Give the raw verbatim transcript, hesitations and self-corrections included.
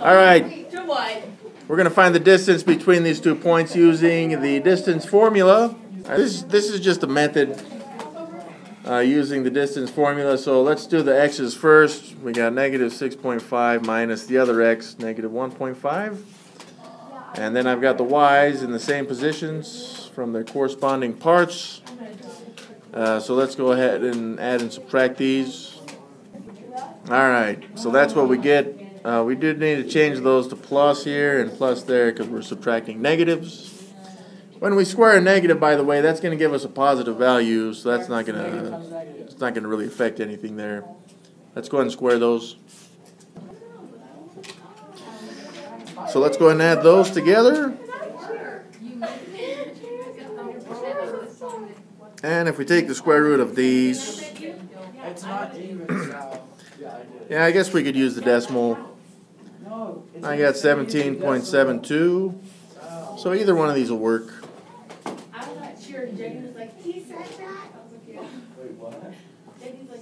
All right. To what? We're going to find the distance between these two points using the distance formula. Right, this, this is just a method uh, using the distance formula. So let's do the x's first. We got negative six point five minus the other x, negative one point five. And then I've got the y's in the same positions from their corresponding parts. Uh, so let's go ahead and add and subtract these. All right, so that's what we get. Uh, we did need to change those to plus here and plus there because we're subtracting negatives. When we square a negative, by the way, that's going to give us a positive value, so that's not going to it's not going to really affect anything there. Let's go ahead and square those. So let's go ahead and add those together. And if we take the square root of these, it's not even. Yeah, I guess we could use the decimal. I got seventeen point seven two. So either one of these will work. I'm not sure. Jenny was like, he said that. I was like, yeah. Wait, what?